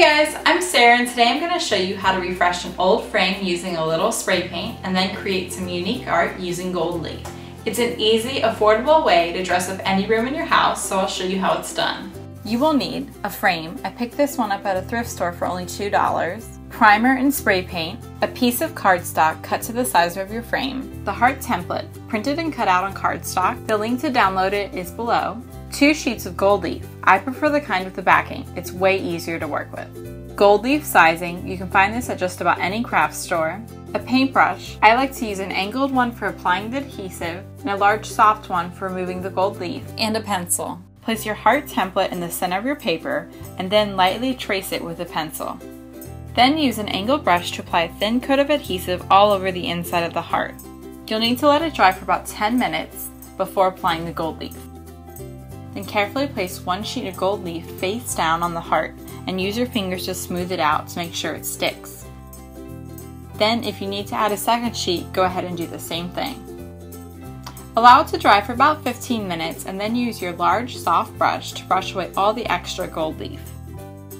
Hey guys, I'm Sarah and today I'm going to show you how to refresh an old frame using a little spray paint and then create some unique art using gold leaf. It's an easy, affordable way to dress up any room in your house, so I'll show you how it's done. You will need a frame. I picked this one up at a thrift store for only $2. Primer and spray paint, a piece of cardstock cut to the size of your frame, the heart template, printed and cut out on cardstock. The link to download it is below. 2 sheets of gold leaf. I prefer the kind with the backing. It's way easier to work with. Gold leaf sizing. You can find this at just about any craft store. A paintbrush. I like to use an angled one for applying the adhesive and a large soft one for removing the gold leaf. And a pencil. Place your heart template in the center of your paper and then lightly trace it with a pencil. Then use an angled brush to apply a thin coat of adhesive all over the inside of the heart. You'll need to let it dry for about 10 minutes before applying the gold leaf. Then carefully place one sheet of gold leaf face down on the heart and use your fingers to smooth it out to make sure it sticks. Then if you need to add a second sheet, go ahead and do the same thing. Allow it to dry for about 15 minutes and then use your large soft brush to brush away all the extra gold leaf.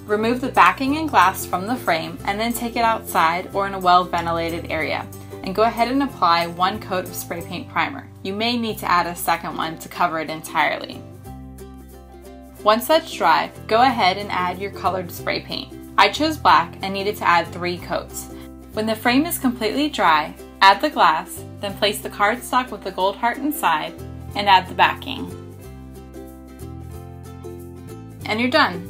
Remove the backing and glass from the frame and then take it outside or in a well-ventilated area. And go ahead and apply one coat of spray paint primer. You may need to add a second one to cover it entirely. Once that's dry, go ahead and add your colored spray paint. I chose black and needed to add 3 coats. When the frame is completely dry, add the glass, then place the cardstock with the gold heart inside, and add the backing. And you're done.